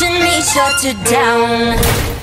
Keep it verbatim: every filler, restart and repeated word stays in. watching me shut you down.